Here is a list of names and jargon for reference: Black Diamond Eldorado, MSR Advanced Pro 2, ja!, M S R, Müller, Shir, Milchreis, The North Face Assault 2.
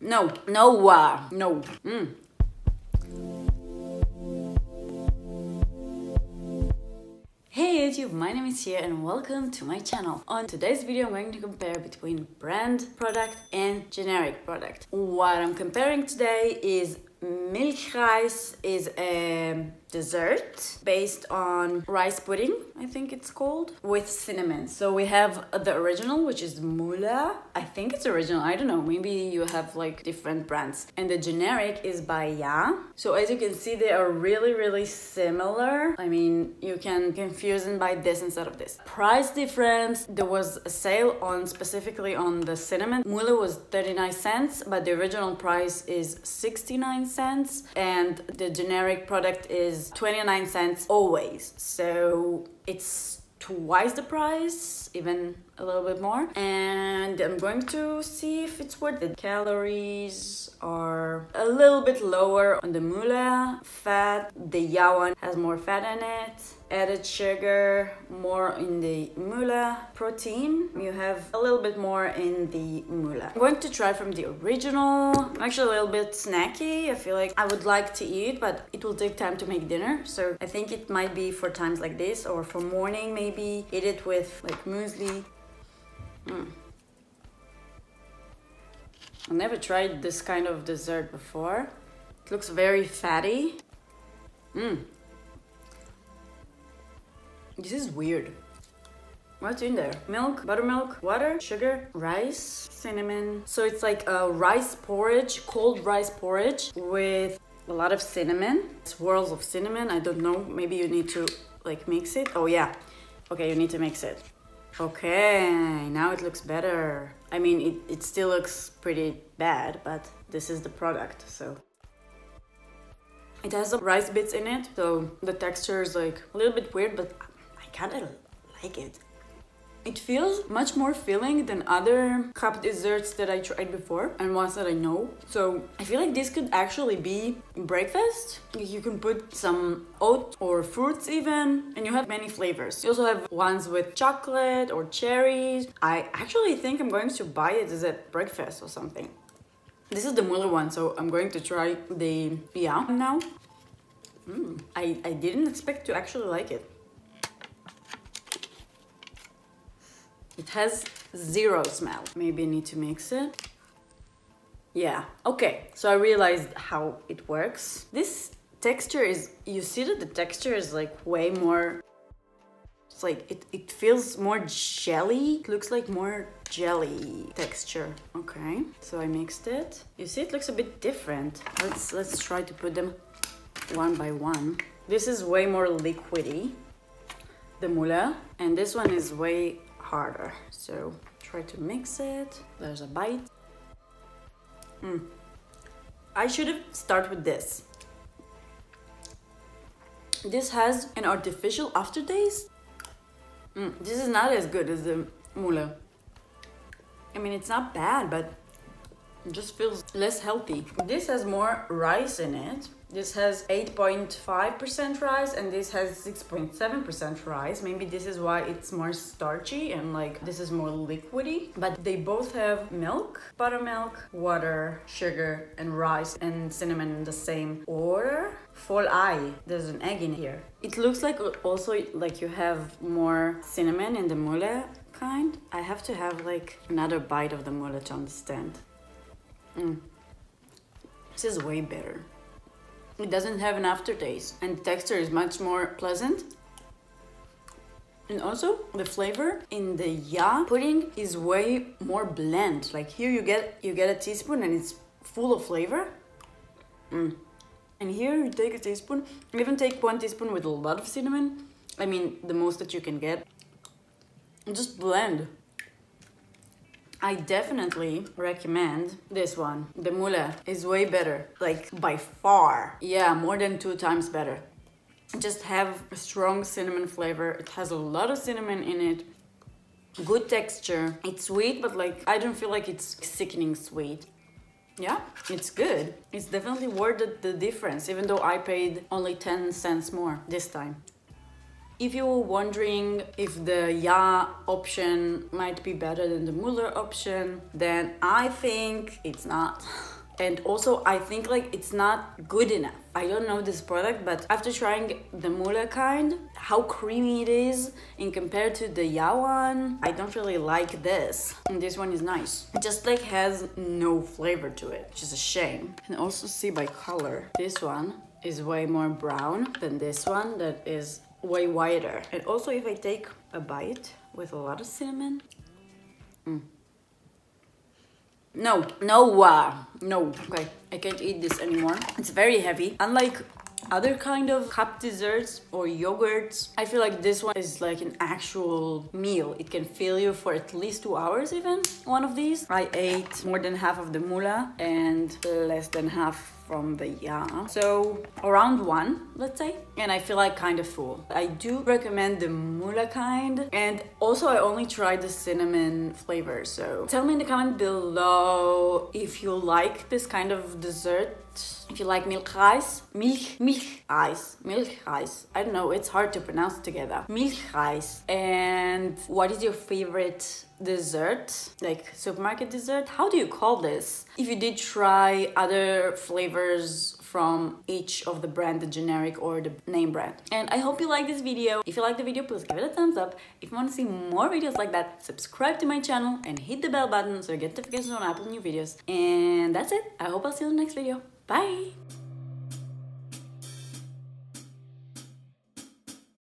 No, no, no. Hey YouTube, my name is Shir and welcome to my channel. On today's video I'm going to compare between brand product and generic product. What I'm comparing today is Milchreis, is a dessert based on rice pudding, I think it's called, with cinnamon. So we have the original, which is Müller. I think it's original, I don't know, maybe you have like different brands. And the generic is by Ja. So as you can see, they are really similar. I mean, you can confuse them by this instead of this. Price difference, there was a sale on specifically on the cinnamon. Müller was 39 cents, but the original price is 69 cents, and the generic product is 29 cents always, so it's twice the price, even a little bit more. And I'm going to see if it's worth it. Calories are a little bit lower on the Müller, fat, the Ja one has more fat in it, added sugar more in the Müller, protein you have a little bit more in the Müller. I'm going to try from the original. I'm actually a little bit snacky, I feel like I would like to eat, but it will take time to make dinner, so I think it might be for times like this or for morning. Maybe eat it with like muesli. I never tried this kind of dessert before. It looks very fatty. This is weird. What's in there? Milk, buttermilk, water, sugar, rice, cinnamon. So it's like a rice porridge, cold rice porridge with a lot of cinnamon. Swirls of cinnamon, I don't know. Maybe you need to like mix it. Oh yeah. Okay, you need to mix it. Okay, now it looks better. I mean, it still looks pretty bad, but this is the product, so. It has the rice bits in it, so the texture is like a little bit weird, but I kinda like it. It feels much more filling than other cup desserts that I tried before and ones that I know. So I feel like this could actually be breakfast. You can put some oat or fruits even, and you have many flavors. You also have ones with chocolate or cherries. I actually think I'm going to buy it as a breakfast or something. This is the Müller one, so I'm going to try the ja! Now. I didn't expect to actually like it. It has zero smell. Maybe I need to mix it. Yeah, okay. So I realized how it works. This texture is, you see that the texture is like way more, it's like, it feels more jelly. It looks like more jelly texture. Okay, so I mixed it. You see, it looks a bit different. Let's try to put them one by one. This is way more liquidy, the Müller, and this one is way harder. So try to mix it. There's a bite. I should have started with this. This has an artificial aftertaste. This is not as good as the Müller. I mean, it's not bad, but it just feels less healthy. This has more rice in it. This has 8.5% rice and this has 6.7% rice. Maybe this is why it's more starchy and like this is more liquidy. But they both have milk, buttermilk, water, sugar and rice and cinnamon in the same order. Full eye, there's an egg in here. It looks like also like you have more cinnamon in the Müller kind. I have to have like another bite of the Müller to understand. This is way better. It doesn't have an aftertaste and the texture is much more pleasant. And also the flavor in the ja! Pudding is way more bland. Like here you get a teaspoon and it's full of flavor. And here you take a teaspoon, you even take 1 teaspoon with a lot of cinnamon. I mean, the most that you can get. And just blend. I definitely recommend this one. The Müller is way better, like by far. Yeah, more than 2 times better. Just have a strong cinnamon flavor. It has a lot of cinnamon in it. Good texture. It's sweet, but like I don't feel like it's sickening sweet. Yeah, it's good. It's definitely worth the difference, even though I paid only 10 cents more this time. If you were wondering if the ja! Option might be better than the Müller option, then I think it's not. And also I think like it's not good enough. I don't know this product, but after trying the Müller kind, how creamy it is in compared to the ja! One, I don't really like this. And this one is nice. It just like has no flavor to it, which is a shame. And also see by color. This one is way more brown than this one that is way wider. And also if I take a bite with a lot of cinnamon. No, okay, I can't eat this anymore. It's very heavy. Unlike other kind of cup desserts or yogurts, I feel like this one is like an actual meal. It can fill you for at least 2 hours even, one of these. I ate more than half of the Müller and less than half from the ja!. So around one, let's say. And I feel like kind of full. I do recommend the Müller kind. And also I only tried the cinnamon flavor. So tell me in the comment below if you like this kind of dessert. If you like Milchreis, Milchreis. I don't know, it's hard to pronounce together. Milchreis. And what is your favorite dessert? Like supermarket dessert? How do you call this? If you did try other flavors from each of the brand, the generic or the name brand. And I hope you like this video. If you like the video, please give it a thumbs up. If you want to see more videos like that, subscribe to my channel and hit the bell button so you get notifications on Apple new videos. And that's it. I hope I'll see you in the next video. Bye!